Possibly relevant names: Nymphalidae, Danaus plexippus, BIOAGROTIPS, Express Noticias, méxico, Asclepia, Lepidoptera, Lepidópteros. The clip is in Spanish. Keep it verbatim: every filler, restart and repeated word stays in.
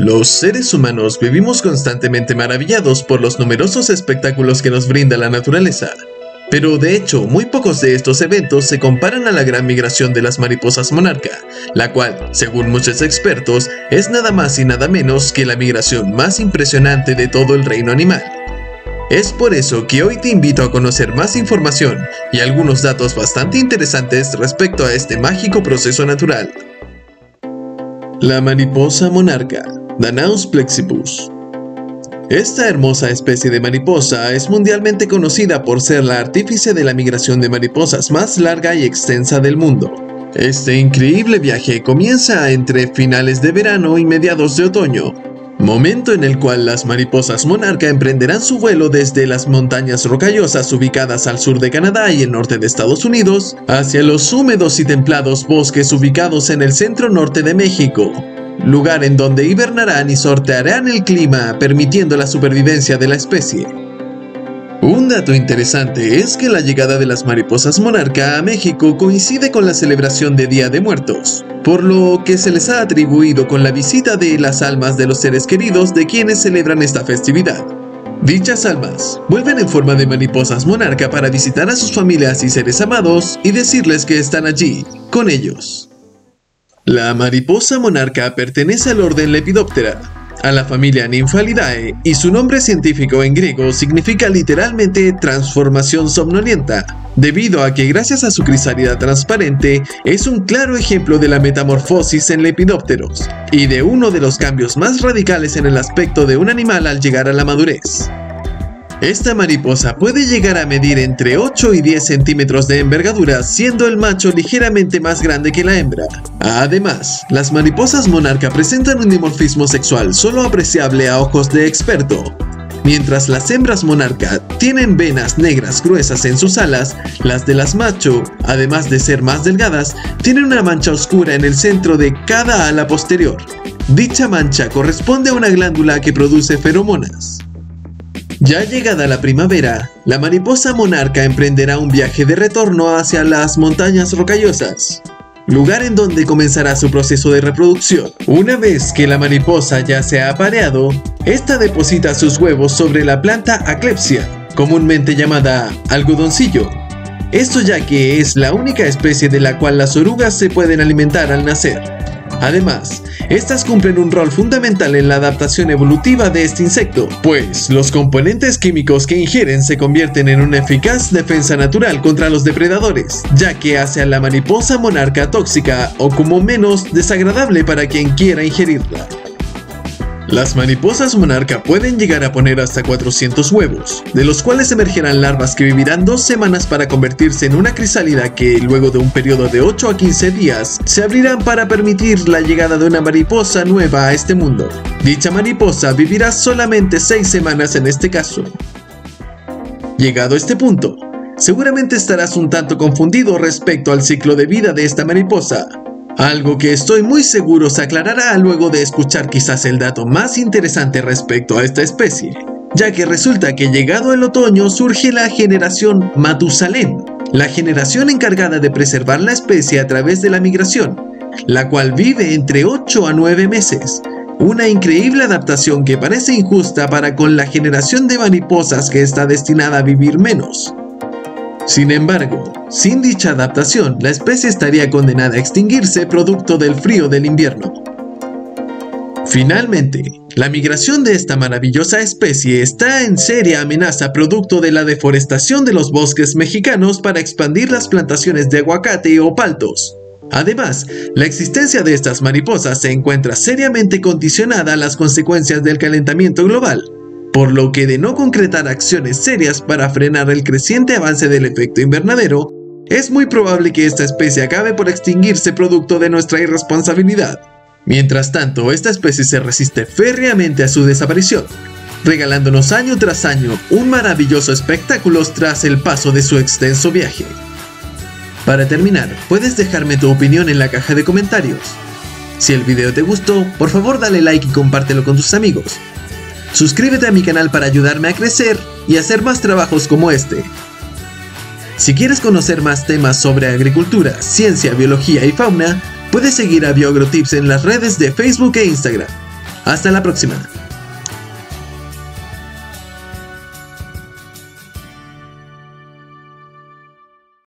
Los seres humanos vivimos constantemente maravillados por los numerosos espectáculos que nos brinda la naturaleza, pero de hecho muy pocos de estos eventos se comparan a la gran migración de las mariposas monarca, la cual, según muchos expertos, es nada más y nada menos que la migración más impresionante de todo el reino animal. Es por eso que hoy te invito a conocer más información y algunos datos bastante interesantes respecto a este mágico proceso natural. La mariposa monarca, Danaus plexippus. Esta hermosa especie de mariposa es mundialmente conocida por ser la artífice de la migración de mariposas más larga y extensa del mundo. Este increíble viaje comienza entre finales de verano y mediados de otoño, momento en el cual las mariposas monarca emprenderán su vuelo desde las montañas rocallosas ubicadas al sur de Canadá y el norte de Estados Unidos, hacia los húmedos y templados bosques ubicados en el centro norte de México, lugar en donde hibernarán y sortearán el clima, permitiendo la supervivencia de la especie. Un dato interesante es que la llegada de las mariposas monarca a México coincide con la celebración de Día de Muertos, por lo que se les ha atribuido con la visita de las almas de los seres queridos de quienes celebran esta festividad. Dichas almas vuelven en forma de mariposas monarca para visitar a sus familias y seres amados y decirles que están allí, con ellos. La mariposa monarca pertenece al orden Lepidoptera, a la familia Nymphalidae, y su nombre científico en griego significa literalmente transformación somnolienta, debido a que gracias a su crisálida transparente es un claro ejemplo de la metamorfosis en lepidópteros, y de uno de los cambios más radicales en el aspecto de un animal al llegar a la madurez. Esta mariposa puede llegar a medir entre ocho y diez centímetros de envergadura, siendo el macho ligeramente más grande que la hembra. Además, las mariposas monarca presentan un dimorfismo sexual solo apreciable a ojos de experto. Mientras las hembras monarca tienen venas negras gruesas en sus alas, las de las macho, además de ser más delgadas, tienen una mancha oscura en el centro de cada ala posterior. Dicha mancha corresponde a una glándula que produce feromonas. Ya llegada la primavera, la mariposa monarca emprenderá un viaje de retorno hacia las montañas rocallosas, lugar en donde comenzará su proceso de reproducción. Una vez que la mariposa ya se ha apareado, esta deposita sus huevos sobre la planta Asclepia, comúnmente llamada algodoncillo. Esto ya que es la única especie de la cual las orugas se pueden alimentar al nacer. Además, estas cumplen un rol fundamental en la adaptación evolutiva de este insecto, pues los componentes químicos que ingieren se convierten en una eficaz defensa natural contra los depredadores, ya que hace a la mariposa monarca tóxica o como menos desagradable para quien quiera ingerirla. Las mariposas monarca pueden llegar a poner hasta cuatrocientos huevos, de los cuales emergerán larvas que vivirán dos semanas para convertirse en una crisálida que, luego de un periodo de ocho a quince días, se abrirán para permitir la llegada de una mariposa nueva a este mundo. Dicha mariposa vivirá solamente seis semanas en este caso. Llegado a este punto, seguramente estarás un tanto confundido respecto al ciclo de vida de esta mariposa, algo que estoy muy seguro se aclarará luego de escuchar quizás el dato más interesante respecto a esta especie, ya que resulta que llegado el otoño surge la generación Matusalén, la generación encargada de preservar la especie a través de la migración, la cual vive entre ocho a nueve meses, una increíble adaptación que parece injusta para con la generación de mariposas que está destinada a vivir menos. Sin embargo, sin dicha adaptación, la especie estaría condenada a extinguirse producto del frío del invierno. Finalmente, la migración de esta maravillosa especie está en seria amenaza producto de la deforestación de los bosques mexicanos para expandir las plantaciones de aguacate o paltos. Además, la existencia de estas mariposas se encuentra seriamente condicionada a las consecuencias del calentamiento global, por lo que de no concretar acciones serias para frenar el creciente avance del efecto invernadero, es muy probable que esta especie acabe por extinguirse producto de nuestra irresponsabilidad. Mientras tanto, esta especie se resiste férreamente a su desaparición, regalándonos año tras año un maravilloso espectáculo tras el paso de su extenso viaje. Para terminar, puedes dejarme tu opinión en la caja de comentarios. Si el video te gustó, por favor dale like y compártelo con tus amigos. Suscríbete a mi canal para ayudarme a crecer y hacer más trabajos como este. Si quieres conocer más temas sobre agricultura, ciencia, biología y fauna, puedes seguir a BIOAGROTIPS en las redes de Facebook e Instagram. Hasta la próxima.